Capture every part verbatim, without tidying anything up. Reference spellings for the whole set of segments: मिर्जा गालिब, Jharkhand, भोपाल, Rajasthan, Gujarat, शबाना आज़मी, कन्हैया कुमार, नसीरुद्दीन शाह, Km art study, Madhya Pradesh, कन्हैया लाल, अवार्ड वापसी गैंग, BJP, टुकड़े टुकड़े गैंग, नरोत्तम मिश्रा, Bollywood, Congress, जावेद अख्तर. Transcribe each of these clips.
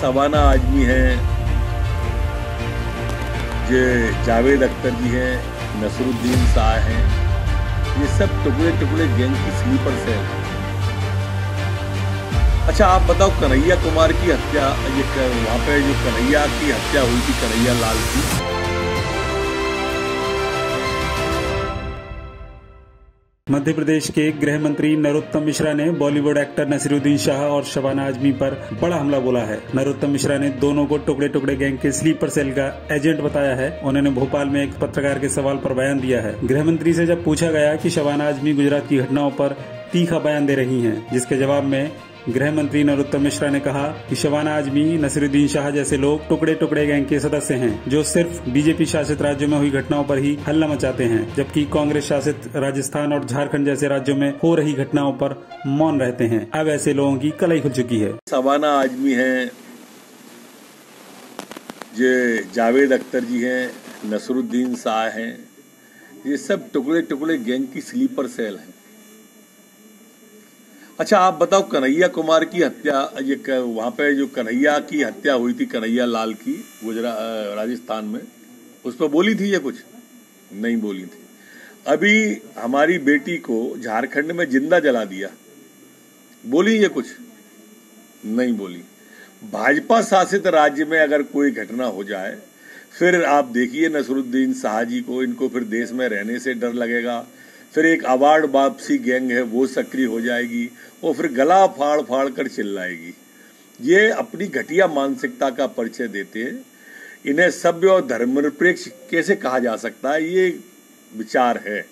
शबाना आज़मी हैं, ये जावेद अख्तर जी हैं, नसीरुद्दीन शाह हैं, ये सब टुकड़े टुकड़े गैंग की स्लीपर्स हैं। अच्छा आप बताओ, कन्हैया कुमार की हत्या, ये वहाँ पे जो कन्हैया की हत्या हुई थी, कन्हैया लाल की, मध्य प्रदेश के गृह मंत्री नरोत्तम मिश्रा ने बॉलीवुड एक्टर नसीरुद्दीन शाह और शबाना आज़मी पर बड़ा हमला बोला है। नरोत्तम मिश्रा ने दोनों को टुकड़े टुकड़े गैंग के स्लीपर सेल का एजेंट बताया है। उन्होंने भोपाल में एक पत्रकार के सवाल पर बयान दिया है। गृह मंत्री से जब पूछा गया कि शबाना आज़मी गुजरात की घटनाओं पर तीखा बयान दे रही हैं, जिसके जवाब में गृह मंत्री नरोत्तम मिश्रा ने कहा कि शबाना आज़मी, नसीरुद्दीन शाह जैसे लोग टुकड़े टुकड़े गैंग के सदस्य हैं, जो सिर्फ बीजेपी शासित राज्यों में हुई घटनाओं पर ही हल्ला मचाते हैं, जबकि कांग्रेस शासित राजस्थान और झारखंड जैसे राज्यों में हो रही घटनाओं पर मौन रहते हैं। अब ऐसे लोगों की कलाई खुल चुकी है। शबाना आज़मी है, ये जावेद अख्तर जी है, नसीरुद्दीन शाह है, ये सब टुकड़े टुकड़े गैंग की स्लीपर सेल है। अच्छा आप बताओ, कन्हैया कुमार की हत्या, ये वहाँ पे जो कन्हैया की हत्या हुई थी, कन्हैया लाल की, गुजरात राजस्थान में, उस पर बोली थी ये कुछ? नहीं बोली थी। अभी हमारी बेटी को झारखंड में जिंदा जला दिया, बोली ये कुछ? नहीं बोली। भाजपा शासित राज्य में अगर कोई घटना हो जाए, फिर आप देखिए नसीरुद्दीन शाह जी को, इनको फिर देश में रहने से डर लगेगा, फिर एक अवार्ड वापसी गैंग है वो सक्रिय हो जाएगी और फिर गला फाड़ फाड़ कर चिल्लाएगी। ये अपनी घटिया मानसिकता का परिचय देते हैं। इन्हें सभ्य और धर्मनिरपेक्ष कैसे कहा जा सकता है, ये विचार है।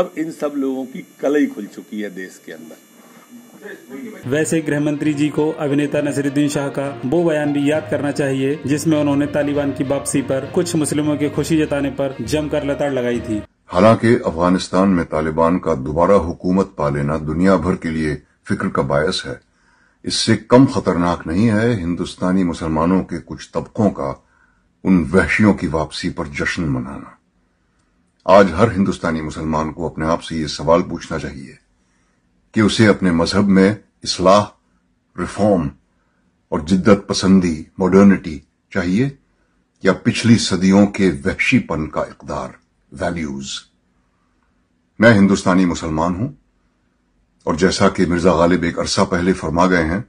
अब इन सब लोगों की कलई खुल चुकी है देश के अंदर। वैसे गृह मंत्री जी को अभिनेता नसीरुद्दीन शाह का वो बयान भी याद करना चाहिए जिसमें उन्होंने तालिबान की वापसी पर कुछ मुस्लिमों के खुशी जताने पर जमकर लताड़ लगाई थी। हालांकि अफगानिस्तान में तालिबान का दोबारा हुकूमत पा लेना दुनिया भर के लिए फिक्र का बायस है। इससे कम खतरनाक नहीं है हिंदुस्तानी मुसलमानों के कुछ तबकों का उन वहशियों की वापसी पर जश्न मनाना। आज हर हिंदुस्तानी मुसलमान को अपने आप से ये सवाल पूछना चाहिए कि उसे अपने मजहब में इस्लाह, रिफॉर्म और जिद्दत पसंदी, मॉडर्निटी चाहिए या पिछली सदियों के वहशीपन का इकदार, वैल्यूज। मैं हिंदुस्तानी मुसलमान हूं और जैसा कि मिर्जा गालिब एक अरसा पहले फरमा गए हैं,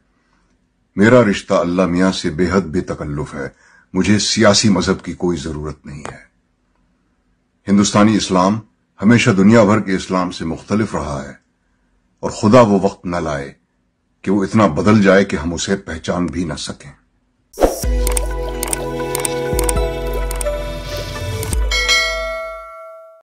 मेरा रिश्ता अल्लाह मियां से बेहद बेतकल्लुफ है। मुझे सियासी मजहब की कोई जरूरत नहीं है। हिंदुस्तानी इस्लाम हमेशा दुनिया भर के इस्लाम से मुख्तलिफ रहा है और खुदा वो वक्त न लाए कि वो इतना बदल जाए कि हम उसे पहचान भी न सकें।